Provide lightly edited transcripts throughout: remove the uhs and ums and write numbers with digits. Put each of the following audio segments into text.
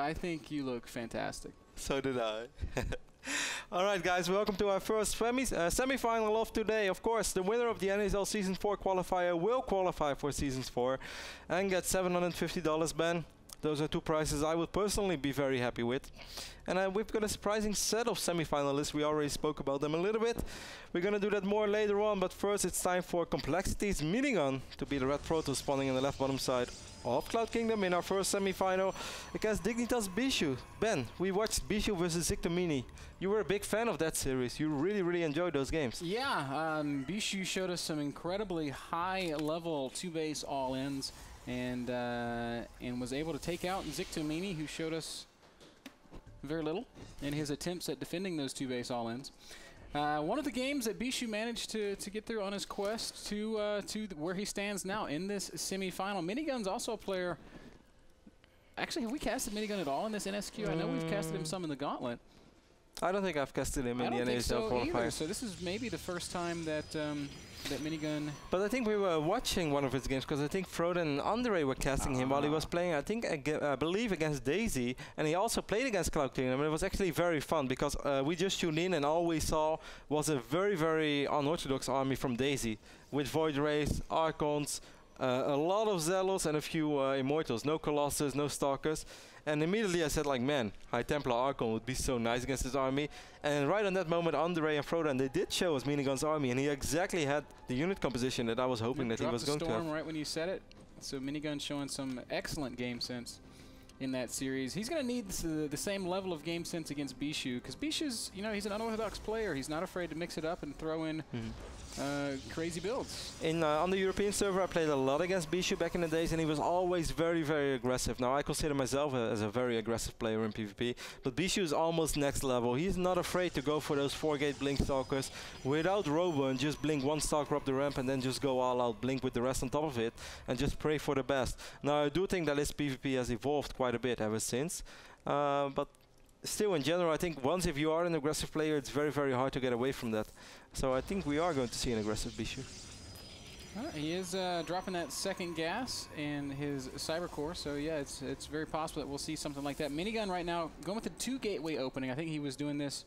I think you look fantastic. So did I. Alright guys, welcome to our first semi-final of today. Of course, the winner of the NASL Season 4 qualifier will qualify for Season 4 and get $750, Ben. Those are two prizes I would personally be very happy with. And we've got a surprising set of semi-finalists. We already spoke about them a little bit. We're going to do that more later on, but first it's time for Complexities Minigun to be the red Protoss spawning in the left bottom side of Cloud Kingdom in our first semi-final against Dignitas Bischu. Ben, we watched Bischu versus Ziktomini. You were a big fan of that series. You really enjoyed those games. Yeah, Bischu showed us some incredibly high level two base all-ins and was able to take out Ziktomini, who showed us very little in his attempts at defending those two base all-ins. One of the games that Bischu managed to get through on his quest to where he stands now in this semi-final. Minigun's also a player. Actually, have we casted Minigun at all in this NSQ? I know we've casted him some in the Gauntlet. I don't think I've casted him in the NASL qualifier. So this is maybe the first time that that Minigun. But I think we were watching one of his games because I think Frodan and Andre were casting him while he was playing. I think I believe against Daisy, and he also played against Cloud Kingdom. And it was actually very fun because we just tuned in and all we saw was a very unorthodox army from Daisy with Void Wraiths, Archons, a lot of Zealots and a few Immortals. No Colossus, no Stalkers. And immediately I said, like, man, High Templar Archon would be so nice against his army. And right on that moment, Andre and Frodan, they did show us Minigun's army, and he exactly had the unit composition that I was hoping that he was going to have. Right when you said it. So Minigun showing some excellent game sense in that series. He's going to need the same level of game sense against Bischu, because Bishu's, you know, he's an unorthodox player. He's not afraid to mix it up and throw in crazy builds. On the European server, I played a lot against Bischu back in the days, and he was always very aggressive. Now, I consider myself as a very aggressive player in PvP, but Bischu is almost next level. He's not afraid to go for those 4-gate blink stalkers without robo and just blink one stalker up the ramp and then just go all out, blink with the rest on top of it, and just pray for the best. Now, I do think that this PvP has evolved quite a bit ever since, but still, in general, I think once if you are an aggressive player, it's very hard to get away from that. So I think we are going to see an aggressive Bischu. He is dropping that second gas in his cyber core, so yeah, it's very possible that we'll see something like that. Minigun right now going with the 2 gateway opening. I think he was doing this.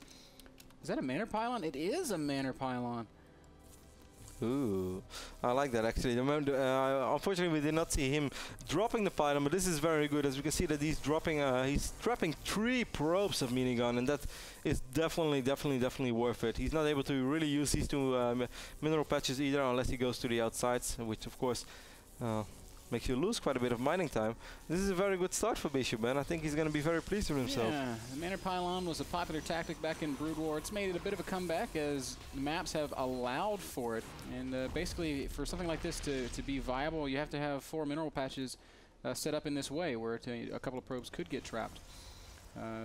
Is that a manor pylon? It is a manor pylon. Ooh, I like that actually. Unfortunately, we did not see him dropping the pylon, but this is very good, as we can see that he's dropping. He's trapping 3 probes of Minigun, and that is definitely worth it. He's not able to really use these two mineral patches either, unless he goes to the outsides, which of course makes you lose quite a bit of mining time. This is a very good start for Bischu, man. I think he's going to be very pleased with himself. Yeah, the manor pylon was a popular tactic back in Brood War. It's made it a bit of a comeback as maps have allowed for it. And basically, for something like this to be viable, you have to have 4 mineral patches set up in this way, where a couple of probes could get trapped.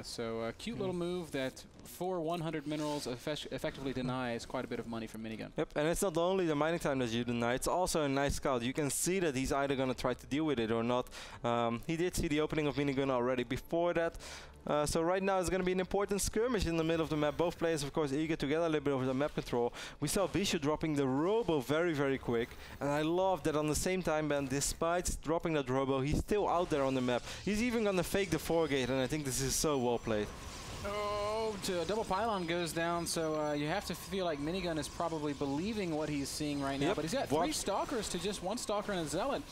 So a cute little move that for 100 minerals effectively denies quite a bit of money from Minigun. Yep, and it's not only the mining time that you deny, it's also a nice scout. You can see that he's either going to try to deal with it or not. He did see the opening of Minigun already before that. So right now it's going to be an important skirmish in the middle of the map. Both players, of course, eager to get a little bit of the map control. We saw Bischu dropping the robo very quick, and I love that on the same time, Ben, despite dropping that robo, he's still out there on the map. He's even going to fake the 4-gate, and I think this is so well played. Oh, double pylon goes down, so you have to feel like Minigun is probably believing what he's seeing right now, but he's got 3 stalkers to just 1 stalker and a zealot.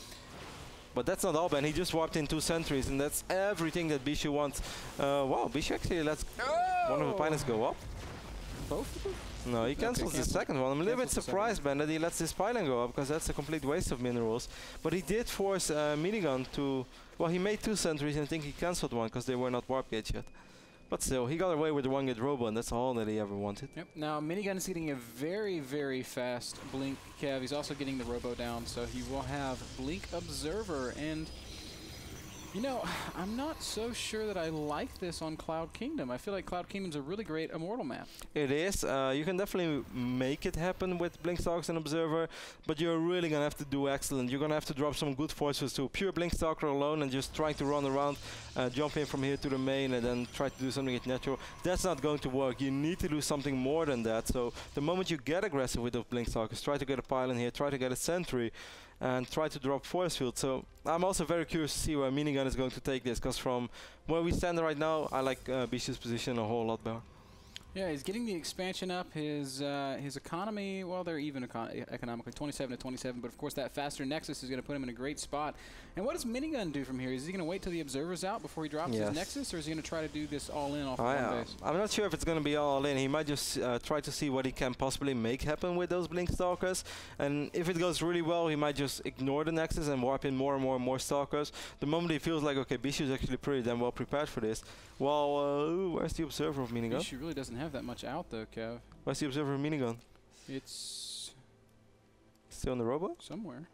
But that's not all, Ben. He just warped in 2 sentries, and that's everything that Bischu wants. Wow, Bischu actually lets one of the pilots go up. Both? No, he cancels the second one. I'm a little bit surprised, Ben, that he lets this pylon go up, because that's a complete waste of minerals. But he did force Minigun to... Well, he made 2 sentries, and I think he cancelled one, because they were not warp gates yet. But still, he got away with the 1-gate robo, and that's all that he ever wanted. Yep. Now, Minigun is getting a very fast blink cav. He's also getting the robo down, so he will have blink observer. And, you know, I'm not so sure that I like this on Cloud Kingdom. I feel like Cloud Kingdom's a really great immortal map. It is. You can definitely make it happen with blink stalkers and observer, but you're really going to have to do excellent. You're going to have to drop some good forces to pure blink stalker alone and just try to run around, jump in from here to the main and then try to do something at natural. That's not going to work. You need to do something more than that. So the moment you get aggressive with those blink stalkers, try to get a pylon here, try to get a sentry, and try to drop force field. So I'm also very curious to see where Minigun is going to take this, because from where we stand right now, I like Bischu's position a whole lot better. Yeah, he's getting the expansion up. His economy, well, they're even economically, 27 to 27, but of course that faster Nexus is going to put him in a great spot. And what does Minigun do from here? Is he going to wait till the Observer's out before he drops his Nexus, or is he going to try to do this all-in off home base? I'm not sure if it's going to be all-in. He might just try to see what he can possibly make happen with those Blink Stalkers. And if it goes really well, he might just ignore the Nexus and warp in more and more and more Stalkers. The moment he feels like, okay, Bischu's actually pretty damn well prepared for this. Well, where's the Observer of Minigun? Bischu really doesn't have that much out though, Kev. Where's the Observer Minigun? It's still on the robot? Somewhere.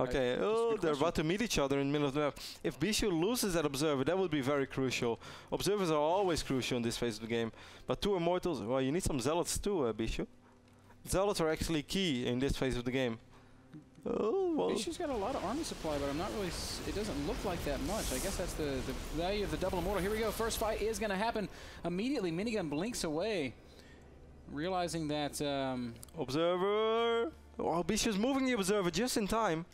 Okay, oh, they're about to meet each other in the middle of the map. If Bischu loses that Observer, that would be very crucial. Observers are always crucial in this phase of the game. But two Immortals, well, you need some Zealots too, Bischu. Zealots are actually key in this phase of the game. Oh, well. Bischu's got a lot of army supply, but I'm not really. It doesn't look like that much. I guess that's the value of the double immortal. Here we go. First fight is going to happen immediately. Minigun blinks away, realizing that Observer. Oh, Bischu's moving the Observer just in time.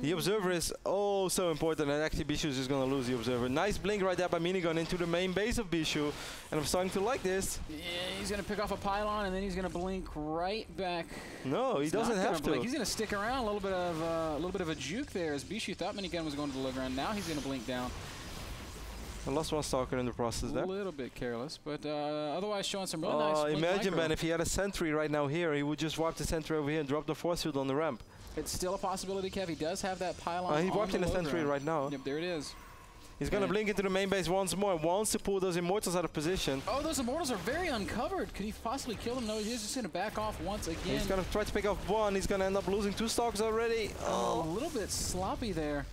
The Observer is oh so important, and actually Bischu's just going to lose the Observer. Nice blink right there by Minigun into the main base of Bischu, and I'm starting to like this. Yeah, he's going to pick off a pylon, and then he's going to blink right back. No, he doesn't have to. He's going to stick around. A little bit of a juke there, as Bischu thought Minigun was going to the low ground. Now he's going to blink down. I lost one Stalker in the process there. A little bit careless, but otherwise showing some really nice blink. Imagine, man, if he had a sentry right now here, he would just warp the sentry over here and drop the force field on the ramp. It's still a possibility, Kev. He does have that pylon. He walked in the sentry right now. Yep, there it is. He's going to blink into the main base once more. Wants to pull those Immortals out of position. Oh, those Immortals are very uncovered. Could he possibly kill them? No, he's just going to back off once again. He's going to try to pick off one. He's going to end up losing two Stalkers already. Oh, a little bit sloppy there.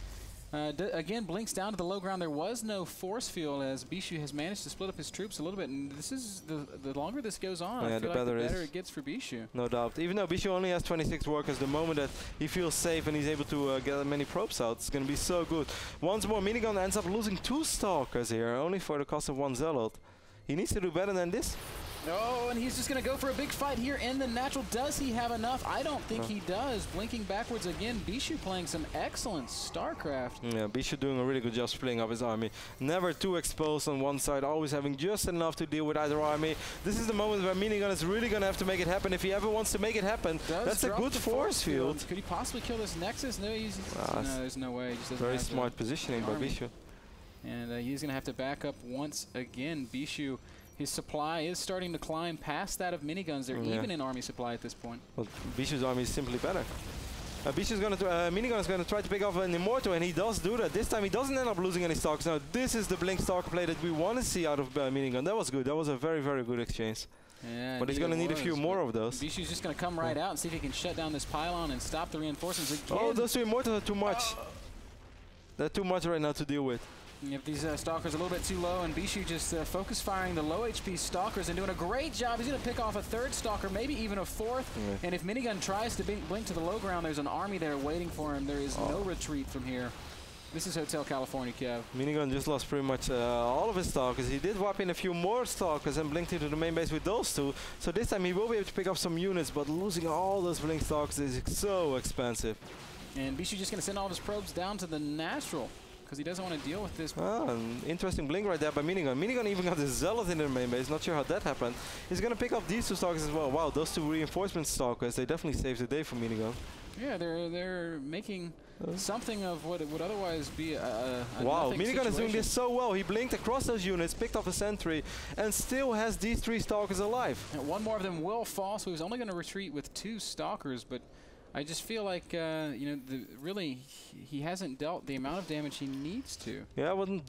Again, blinks down to the low ground. There was no force field, as Bischu has managed to split up his troops a little bit. And this is the longer this goes on, yeah, I feel the better it gets for Bischu. No doubt. Even though Bischu only has 26 workers, the moment that he feels safe and he's able to get many probes out, it's going to be so good. Once more, Minigun ends up losing two Stalkers here, only for the cost of one Zealot. He needs to do better than this. Oh, and he's just going to go for a big fight here in the natural. Does he have enough? I don't think he does. Blinking backwards again. Bischu playing some excellent StarCraft. Yeah, Bischu doing a really good job splitting up his army. Never too exposed on one side, always having just enough to deal with either army. This is the moment where Minigun is really going to have to make it happen. If he ever wants to make it happen, that's a good force field. Could he possibly kill this Nexus? No, no, there's no way. He just very smart positioning by Bischu. And he's going to have to back up once again. Bischu. His supply is starting to climb past that of Miniguns. They're even in army supply at this point. Well, Bischu's army is simply better. Minigun is going to try to pick off an Immortal, and he does do that. This time he doesn't end up losing any Stalkers. Now, this is the Blink Stalker play that we want to see out of Minigun. That was good. That was a very, very good exchange. Yeah, but he's going to need a few more of those. Bischu's just going to come right out and see if he can shut down this pylon and stop the reinforcements again. Oh, those two Immortals are too much. They're too much right now to deal with. Yep, these Stalkers are a little bit too low, and Bischu just focus firing the low HP Stalkers and doing a great job. He's going to pick off a third Stalker, maybe even a fourth. And if Minigun tries to blink to the low ground, there's an army there waiting for him. There is no retreat from here. This is Hotel California, Kev. Minigun just lost pretty much all of his Stalkers. He did warp in a few more Stalkers and blinked into the main base with those two. So this time he will be able to pick up some units, but losing all those blink Stalkers is so expensive. And Bischu just going to send all of his probes down to the natural, because he doesn't want to deal with this. An interesting blink right there by Minigun. Minigun even got the Zealot in the main base. Not sure how that happened. He's going to pick up these two Stalkers as well. Wow, those two reinforcement Stalkers, they definitely saved the day for Minigun. Yeah, they're making something of what it would otherwise be a wow, Minigun is doing this so well. He blinked across those units, picked up a sentry, and still has these three Stalkers alive. And one more of them will fall, so he's only going to retreat with two Stalkers, but I just feel like, you know, really, he hasn't dealt the amount of damage he needs to. Yeah, well,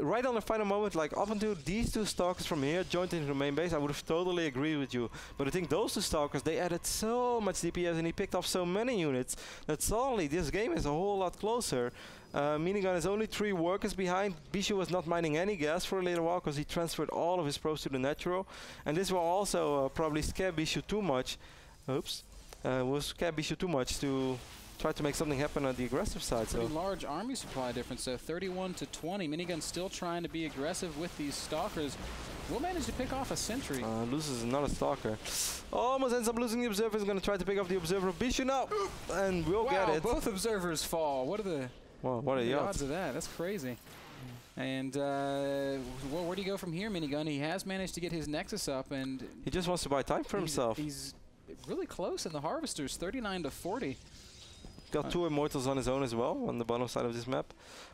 right on the final moment, like, up until these two Stalkers from here joined into the main base, I would have totally agreed with you. But I think those two Stalkers, they added so much DPS, and he picked off so many units, that suddenly this game is a whole lot closer. Minigun is only three workers behind. Bischu was not mining any gas for a little while, because he transferred all of his probes to the natural. And this will also probably scare Bischu too much. Oops. Will scare Bischu too much to tried to make something happen on the aggressive side. Pretty so large army supply difference, so 31 to 20. Minigun still trying to be aggressive with these stalkers. Will manage to pick off a sentry. Loses another stalker. Almost ends up losing the observer. Is going to try to pick off the observer of Bischu now, and we'll get it. Both observers fall. What are the odds of that? That's crazy. And well, where do you go from here, Minigun? He has managed to get his Nexus up, and he just wants to buy time for himself. He's really close in the harvesters, 39 to 40. Got two immortals on his own as well on the bottom side of this map.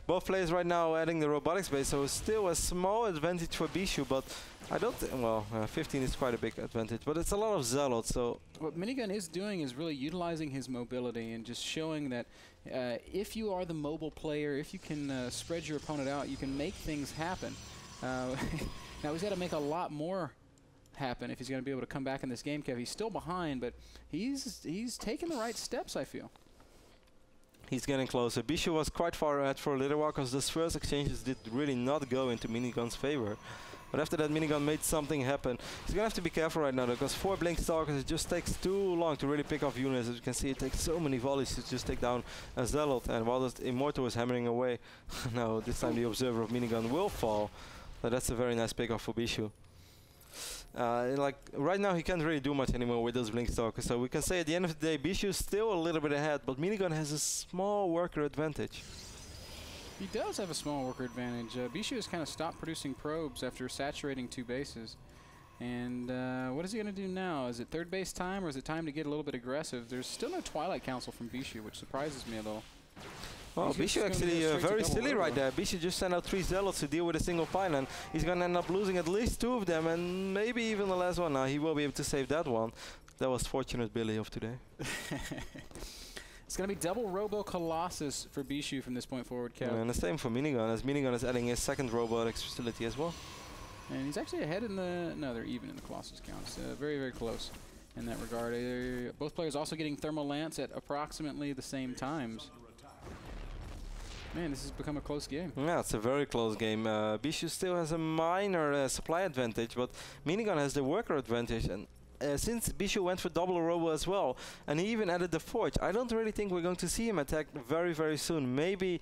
Both players right now adding the robotics base, so still a small advantage for Bischu, but I don't think, well, 15 is quite a big advantage, but it's a lot of zealots, so... What Minigun is doing is really utilizing his mobility and just showing that if you are the mobile player, if you can spread your opponent out, you can make things happen. Now he's got to make a lot more happen if he's going to be able to come back in this game, Kev. He's still behind, but he's taking the right steps, I feel. He's getting closer. Bischu was quite far ahead for a little while because those first exchanges did really not go into Minigun's favor. But after that, Minigun made something happen. He's gonna have to be careful right now though, because 4 blink stalkers, it just takes too long to really pick off units. As you can see, it takes so many volleys to just take down a zealot. And while this immortal is hammering away, no, this time the observer of Minigun will fall. But that's a very nice pickoff for Bischu. Like right now, he can't really do much anymore with those blink stalkers. So we can say at the end of the day, Bischu's still a little bit ahead, but Minigun has a small worker advantage. He does have a small worker advantage. Bischu has kind of stopped producing probes after saturating 2 bases. And what is he going to do now? Is it third base time, or is it time to get a little bit aggressive? There's still no Twilight Council from Bischu, which surprises me a little. Well, Bischu actually very silly right there. Bischu just sent out 3 zealots to deal with a single pylon. He's going to end up losing at least 2 of them, and maybe even the last one. Now he will be able to save that one. That was fortunate Billy of today. It's going to be double Robo Colossus for Bischu from this point forward, Kev. And the same for Minigun, as Minigun is adding his 2nd robotics facility as well. And he's actually ahead in the... No, they're even in the Colossus counts. Very, very close in that regard. Both players also getting Thermal Lance at approximately the same times. Man, this has become a close game. Yeah, it's a very close game. Bischu still has a minor supply advantage, but Minigun has the worker advantage. And since Bischu went for double Robo as well, and he even added the Forge, I don't really think we're going to see him attack very, very soon. Maybe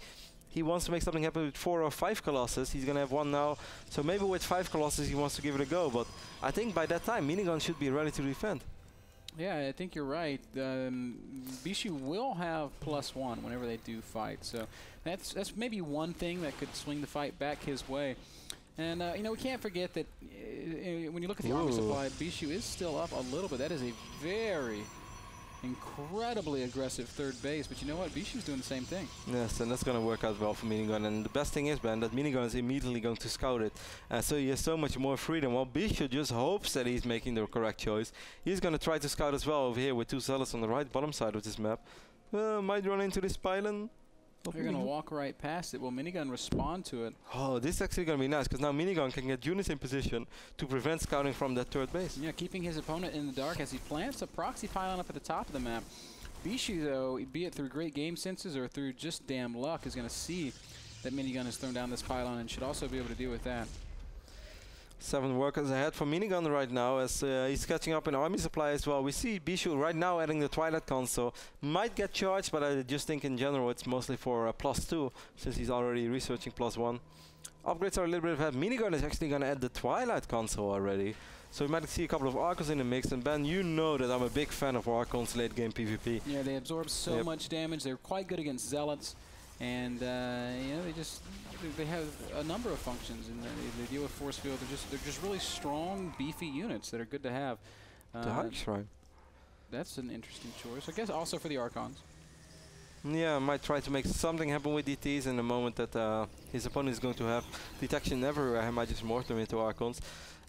he wants to make something happen with 4 or 5 Colossus. He's going to have 1 now. So maybe with 5 Colossus he wants to give it a go. But I think by that time, Minigun should be ready to defend. Yeah, I think you're right. Bischu will have +1 whenever they do fight, so that's maybe one thing that could swing the fight back his way. And you know, we can't forget that when you look at the army supply, Bischu is still up a little bit. That is a very incredibly aggressive third base, but you know what? Bischu's doing the same thing. Yes, and that's going to work out well for Minigun. And the best thing is, Ben, that Minigun is immediately going to scout it. So he has so much more freedom. While Bischu just hopes that he's making the correct choice, he's going to try to scout as well over here with 2 zealots on the right bottom side of this map. Might run into this pylon. You're going to walk right past it. Will Minigun respond to it? Oh, this is actually going to be nice, because now Minigun can get units in position to prevent scouting from that third base. Yeah, keeping his opponent in the dark as he plants a proxy pylon up at the top of the map. Bischu, though, be it through great game senses or through just damn luck, is going to see that Minigun has thrown down this pylon and should also be able to deal with that. 7 workers ahead for Minigun right now, as he's catching up in army supply as well. We see Bischu right now adding the Twilight Console. Might get charged, but I just think in general it's mostly for +2, since he's already researching +1. Upgrades are a little bit ahead. Minigun is actually going to add the Twilight Console already. So we might see a couple of Archons in the mix, and Ben, you know that I'm a big fan of Archons late game PvP. Yeah, they absorb so much damage. They're quite good against Zealots. And you know, they have a number of functions, and they deal with force field. They're just really strong, beefy units that are good to have. The High Shrine. That's an interesting choice, I guess, also for the Archons. Yeah, I might try to make something happen with DTs in the moment that his opponent is going to have detection everywhere. I might just morph them into Archons.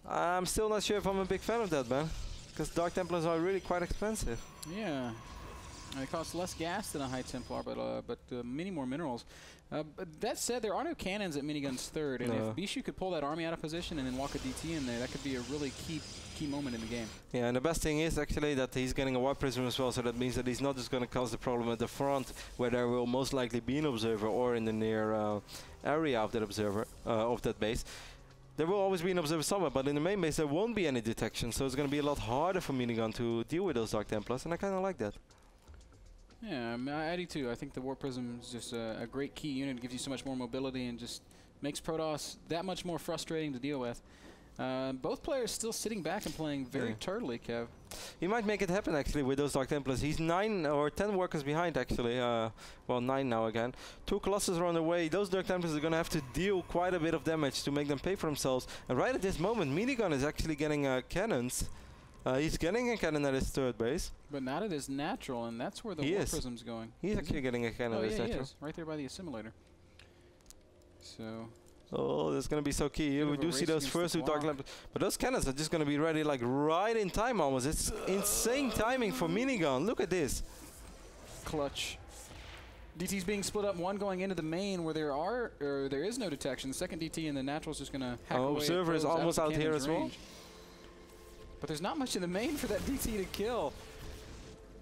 I'm still not sure if I'm a big fan of that, man, because Dark Templars are really quite expensive. Yeah. It costs less gas than a High Templar, but many more minerals. But that said, there are no cannons at Minigun's third, and if Bischu could pull that army out of position and then walk a DT in there, that could be a really key moment in the game. Yeah, and the best thing is actually that he's getting a Warp Prism as well, so that means that he's not just going to cause the problem at the front, where there will most likely be an observer, or in the near area of that observer of that base. There will always be an observer somewhere, but in the main base there won't be any detection, so it's going to be a lot harder for Minigun to deal with those Dark Templars, and I kind of like that. Yeah, I do too. I think the War Prism is just a great key unit. It gives you so much more mobility and just makes Protoss that much more frustrating to deal with. Both players still sitting back and playing very turtly, Kev. He might make it happen, actually, with those Dark Templars. He's 9 or 10 workers behind, actually. Well, 9 now again. 2 clusters are on the way. Those Dark Templars are going to have to deal quite a bit of damage to make them pay for themselves. And right at this moment, Minigun is actually getting cannons. He's getting a cannon at his third base. But not at his natural, and that's where the War Prism's going. He's actually getting a cannon at his natural. He is, right there by the Assimilator. So... Oh, that's going to be so key. We do see those first two Dark Templars. But those cannons are just going to be ready, like, right in time almost. It's insane timing for Minigun. Look at this. Clutch. DT's being split up. One going into the main where there are, or there is no detection. The second DT and the natural's just going to hack away. Observer is almost out here as well. But there's not much in the main for that DT to kill.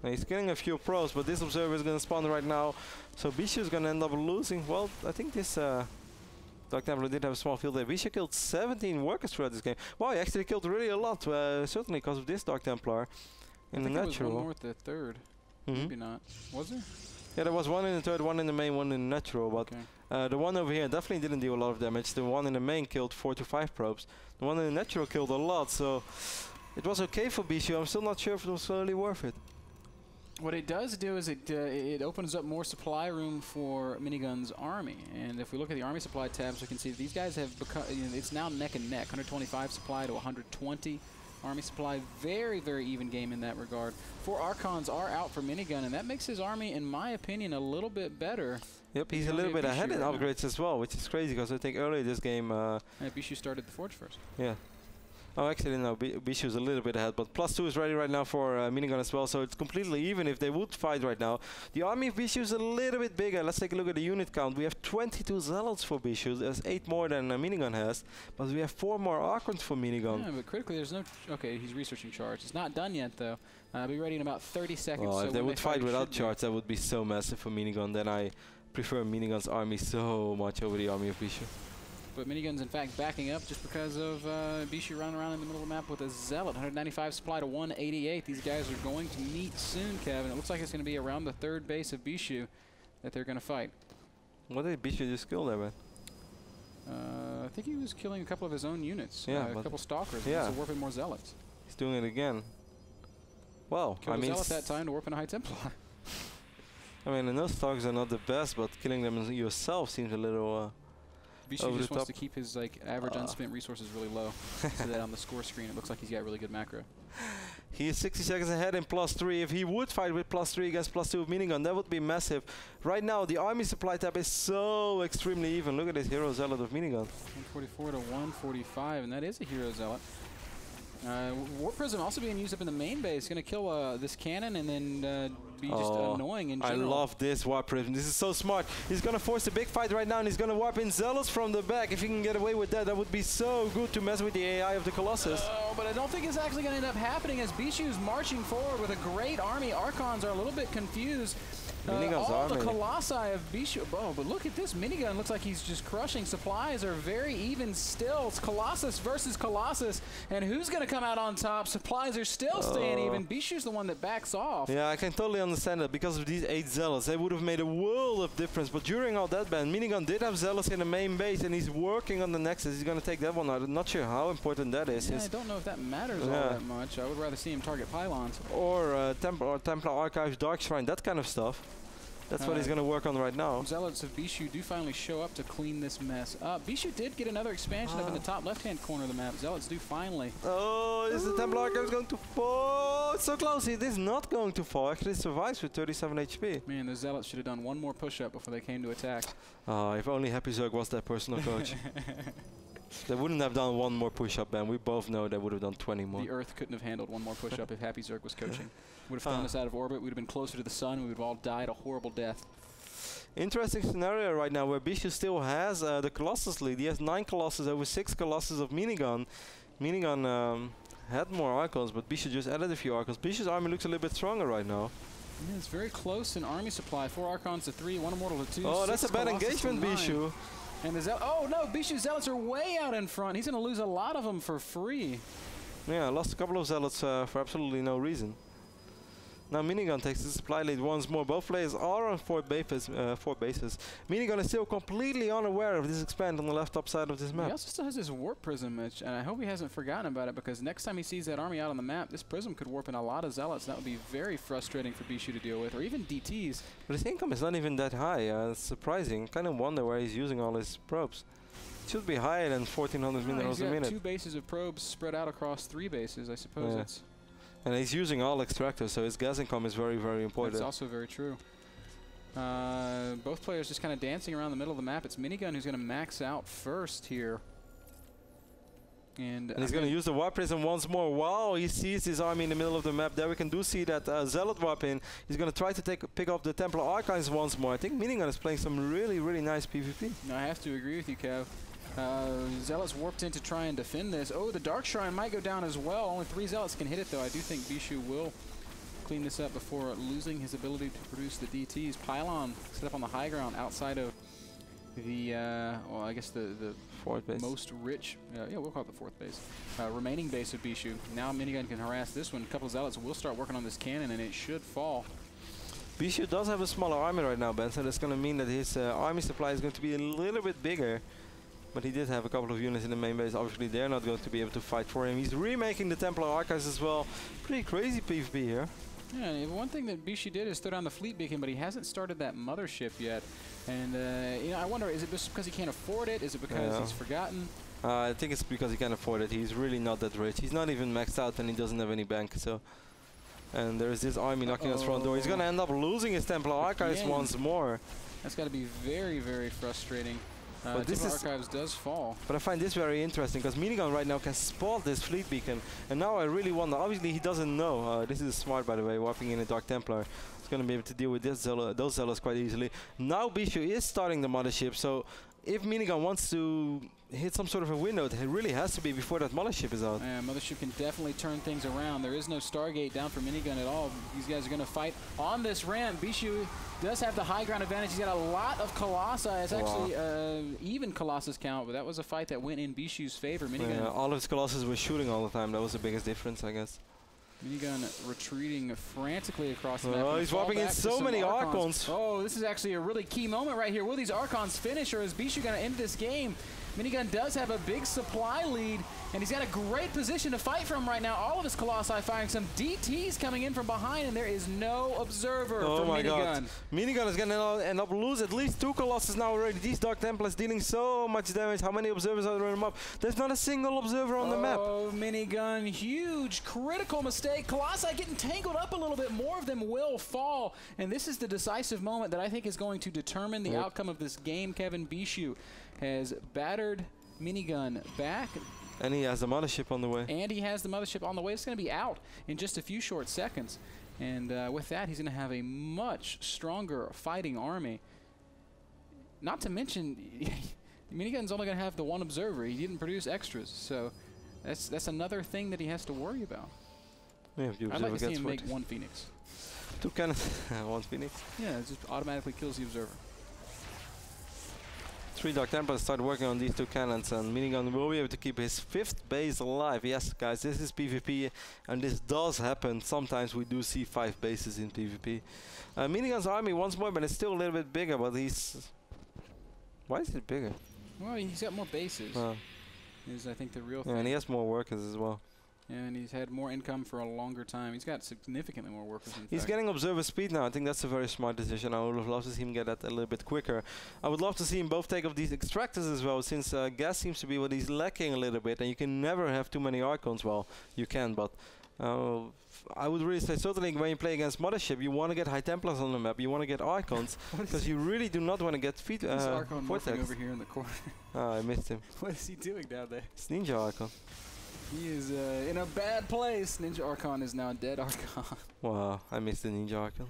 He's killing a few pros, but this Observer is going to spawn right now. So Bischu is going to end up losing. Well, I think this... Dark Templar did have a small field there. Bischu killed 17 workers throughout this game. Wow, he actually killed really a lot, certainly because of this Dark Templar. In the natural. There was one more at the third. Maybe not. Was there? Yeah, there was one in the third, one in the main, one in the natural. But the one over here definitely didn't deal a lot of damage. The one in the main killed 4 to 5 probes. The one in the natural killed a lot, so it was okay for Bischu. I'm still not sure if it was really worth it. What it does do is it opens up more supply room for Minigun's army, and if we look at the army supply tabs, we can see that these guys have become, you know, it's now neck and neck, 125 supply to 120 army supply. Very, very even game in that regard. 4 Archons are out for Minigun, and that makes his army, in my opinion, a little bit better. Yep, he's a little bit ahead in upgrades as well, which is crazy because I think earlier this game... Bischu started the Forge first. Yeah. Oh, actually, no, Bischu's a little bit ahead, but +2 is ready right now for Minigun as well, so it's completely even if they would fight right now. The army of Bischu is a little bit bigger. Let's take a look at the unit count. We have 22 Zealots for Bischu. There's 8 more than Minigun has, but we have 4 more Archons for Minigun. Yeah, but critically, there's no... Okay, he's researching charge. It's not done yet, though. I'll be ready in about 30 seconds. Well, so if they would fight without charge, that would be so massive for Minigun. Then I prefer Minigun's army so much over the army of Bischu. But Minigun's in fact backing up just because of Bischu running around in the middle of the map with a Zealot. 195 supply to 188. These guys are going to meet soon, Kevin. It looks like it's going to be around the third base of Bischu that they're going to fight. What did Bischu just kill there, man? I think he was killing a couple of his own units. Yeah, a couple Stalkers. Yeah. He's warping more Zealots. He's doing it again. Well, I mean... Zealot that time to warp in a High Templar. I mean, and those Stalkers are not the best, but killing them yourself seems a little... Bischu just wants to keep his like average unspent resources really low, so that on the score screen it looks like he's got really good macro. He is 60 seconds ahead in +3. If he would fight with +3 against +2 of Minigun, that would be massive. Right now, the army supply tab is so extremely even. Look at this hero zealot of Minigun. 144 to 145, and that is a hero zealot. War Prism also being used up in the main base. Going to kill this cannon and then be just annoying in general. I love this War Prism. This is so smart. He's going to force the big fight right now, and he's going to warp in Zealots from the back. If he can get away with that, that would be so good to mess with the AI of the Colossus. Oh, but I don't think it's actually going to end up happening as Bischu's marching forward with a great army. Archons are a little bit confused. All the Colossi of Bischu. Oh, but look at this. Minigun looks like he's just crushing. Supplies are very even still. It's Colossus versus Colossus. And who's going to come out on top? Supplies are still staying even. Bischu's the one that backs off. Yeah, I can totally understand that. Because of these 8 Zealots, they would have made a world of difference. But during all that ban, Minigun did have Zealots in the main base. And he's working on the Nexus. He's going to take that one out. I'm not sure how important that is. Yeah, I don't know if that matters all that much. I would rather see him target Pylons. Or Templar Archives, Dark Shrine, that kind of stuff. That's what he's going to work on right now. Zealots of Bischu do finally show up to clean this mess up. Bischu did get another expansion up in the top left-hand corner of the map. Zealots do finally. Oh, is the Templar Archives going to fall? It's so close. It is not going to fall. Actually, it survives with 37 HP. Man, the Zealots should have done one more push-up before they came to attack. Oh, if only Happy Zerg was their personal coach. They wouldn't have done one more push-up, man. We both know they would have done 20 more. The Earth couldn't have handled one more push-up if Happy Zerg was coaching. Would have thrown us out of orbit. We'd have been closer to the sun. We would have all died a horrible death. Interesting scenario right now where Bischu still has the Colossus lead. He has 9 Colossus over 6 Colossus of Minigun. Minigun had more Archons, but Bischu just added a few Archons. Bischu's army looks a little bit stronger right now. Yeah, it's very close in army supply. 4 Archons to 3, 1 Immortal to 2. Oh, that's a bad engagement, Bischu. And the oh no, Bischu's Zealots are way out in front. He's going to lose a lot of them for free. Yeah, I lost a couple of Zealots for absolutely no reason. Now Minigun takes the supply lead once more. Both players are on four bases. Minigun is still completely unaware of this expand on the left top side of this map. He also still has his warp prism, Mitch, and I hope he hasn't forgotten about it, because next time he sees that army out on the map, this prism could warp in a lot of zealots. That would be very frustrating for Bischu to deal with, or even DTs. But his income is not even that high. It's surprising. Kind of wonder where he's using all his probes. Should be higher than 1,400 minerals a minute. 2 bases of probes spread out across 3 bases, I suppose. Yeah. That's and he's using all extractors, so his gas income is very, very important. That's also very true. Both players just kind of dancing around the middle of the map. It's Minigun who's going to max out first here. And he's going to use the warp prism once more. Wow, he sees his army in the middle of the map. There we can do see that zealot warp in. He's going to try to pick up the Templar Archives once more. I think Minigun is playing some really, really nice PvP. No, I have to agree with you, Kev. Zealots warped in to try and defend this. Oh, the Dark Shrine might go down as well. Only 3 Zealots can hit it, though. I do think Bischu will clean this up before losing his ability to produce the DTs. Pylon set up on the high ground outside of the, well, I guess the fourth base. Most rich, yeah, we'll call it the fourth base, remaining base of Bischu. Now Minigun can harass this one. A couple of Zealots will start working on this cannon, and it should fall. Bischu does have a smaller army right now, Ben, so that's going to mean that his army supply is going to be a little bit bigger. But he did have a couple of units in the main base. Obviously, they're not going to be able to fight for him. He's remaking the Templar Archives as well. Pretty crazy PvP here. Yeah, one thing that Bischu did is throw down the fleet beacon, but he hasn't started that mothership yet. And you know, I wonder, is it just because he can't afford it? Is it because he's forgotten? I think it's because he can't afford it. He's really not that rich. He's not even maxed out, and he doesn't have any bank. So, and there's this army knocking on his front door. He's going to end up losing his Templar Archives once more. That's got to be very, very frustrating. But this Archives does fall. But I find this very interesting, because Minigun right now can spot this fleet beacon. And now I really wonder, obviously he doesn't know. This is smart, by the way, warping in a Dark Templar. He's going to be able to deal with this those Zealots quite easily. Now Bischu is starting the mothership, so if Minigun wants to hit some sort of a window, it really has to be before that mothership is out. Yeah, mothership can definitely turn things around. There is no Stargate down for Minigun at all. These guys are going to fight on this ramp. Bischu does have the high ground advantage. He's got a lot of Colossi. It's actually even Colossus count, but that was a fight that went in Bischu's favor. Minigun. Yeah, all of his Colossus were shooting all the time. That was the biggest difference, I guess. Minigun retreating frantically across the map. Oh, he's warping in so many Archons. Oh, this is actually a really key moment right here. Will these Archons finish, or is Bischu going to end this game? Minigun does have a big supply lead, and he's got a great position to fight from right now. All of his Colossi firing, some DTs coming in from behind, and there is no observer for Minigun. Oh my god. Minigun is going to end up losing at least 2 Colossus now already. These Dark Templars dealing so much damage. How many observers are there on the map? There's not a single observer on the map. Oh, Minigun, huge critical mistake. Colossi getting tangled up a little bit. More of them will fall, and this is the decisive moment that I think is going to determine the outcome of this game. Kevin, Bischu has battered Minigun back. And he has the mothership on the way. And he has the mothership on the way. It's going to be out in just a few short seconds. And with that, he's going to have a much stronger fighting army. Not to mention, Minigun's only going to have the 1 observer. He didn't produce extras. So that's another thing that he has to worry about. Yeah, I'd like to see him make 1 Phoenix. 2 cannons, 1 Phoenix? Yeah, it just automatically kills the observer. 3 Dark Templars start working on these 2 cannons, and Minigun will be able to keep his 5th base alive. Yes, guys, this is PvP, and this does happen. Sometimes we do see 5 bases in PvP. Minigun's army once more, but it's still a little bit bigger, but he's... Why is it bigger? Well, he's got more bases, is I think the real thing. And he has more workers as well. And he's had more income for a longer time. He's got significantly more workers. He's getting observer speed now. I think that's a very smart decision. I would have loved to see him get that a little bit quicker. I would love to see him both take off these extractors as well, since gas seems to be what he's lacking a little bit. And you can never have too many Archons. Well, you can, but I would really say certainly when you play against Mothership, you want to get High Templars on the map. You want to get Archons, because you really do not want to get feet. There's Archon morphing over here in the corner. Oh, I missed him. What is he doing down there? It's Ninja Archon. He is in a bad place. Ninja Archon is now a dead Archon. Wow, I missed the Ninja Archon.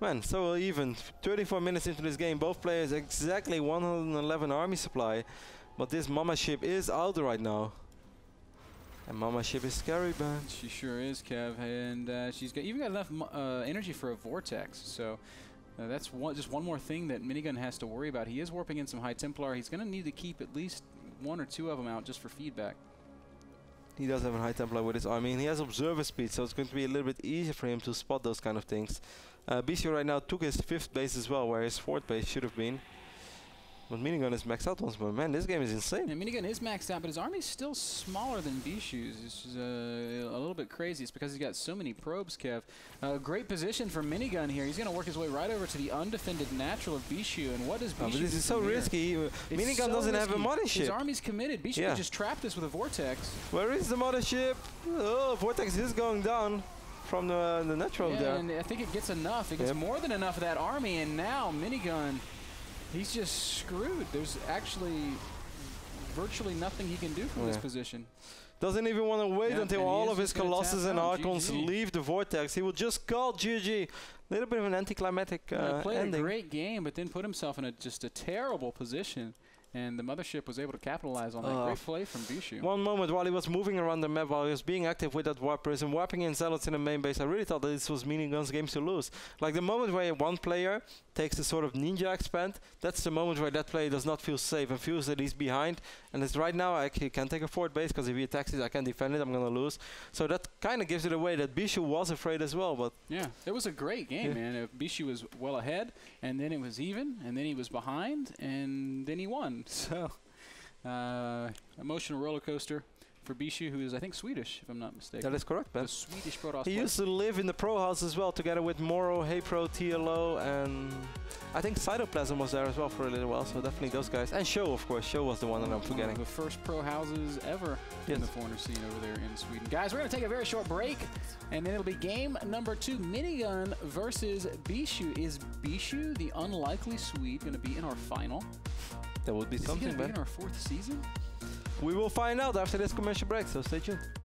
Man, so even 34 minutes into this game, both players exactly 111 army supply. But this mama ship is out right now. And mama ship is scary, man. She sure is, Kev. And she's even got enough energy for a vortex. So that's just one more thing that Minigun has to worry about. He is warping in some High Templar. He's going to need to keep at least 1 or 2 of them out just for feedback. He does have a high Templar with his army, and he has observer speed, so it's going to be a little bit easier for him to spot those kind of things. Bischu right now took his 5th base as well, where his 4th base should have been. But Minigun is maxed out once more. Man, this game is insane. Yeah, Minigun is maxed out, but his army is still smaller than Bischu's. It's just, a little bit crazy. It's because he's got so many probes, Kev. Great position for Minigun here. He's going to work his way right over to the undefended natural of Bischu. And what does Bischu do? This is so risky. Minigun doesn't have a modern ship. His army's committed. Bischu could just trap this with a Vortex. Where is the modern ship? Oh, Vortex is going down from the natural there. And I think it gets enough. It gets more than enough of that army. And now Minigun... he's just screwed. There's actually virtually nothing he can do from this position. Doesn't even want to wait until all of his Colossus and Archons leave the Vortex. He will just call GG. A little bit of an anticlimactic played ending. A great game, but then put himself in just a terrible position. And the mothership was able to capitalize on that great play from Bischu. One moment, while he was moving around the map, while he was being active with that Warp Prism, wiping in zealots in the main base, I really thought that this was Minigun's game to lose. Like the moment where one player takes the sort of ninja expand, that's the moment where that player does not feel safe and feels that he's behind. And it's right now, I actually can't take a forward base, because if he attacks it, I can't defend it, I'm going to lose. So that kind of gives it away that Bischu was afraid as well. But yeah, it was a great game, man. Bischu was well ahead, and then it was even, and then he was behind, and then he won. So, emotional roller coaster for Bischu, who is, I think, Swedish, if I'm not mistaken. That is correct, Ben. The Swedish Protoss player. He used to live in the Pro house as well, together with Moro, Pro, TLO, and I think Cytoplasm was there as well for a little while, so definitely those guys. And Show, of course. Show was the one that I'm forgetting. One of the first Pro houses ever in the foreigner scene over there in Sweden. Guys, we're going to take a very short break, and then it'll be game number 2, Minigun versus Bischu. Is Bischu, the unlikely Swede, going to be in our final? That would be something, man. Is he gonna be in our 4th season? We will find out after this commercial break, so stay tuned.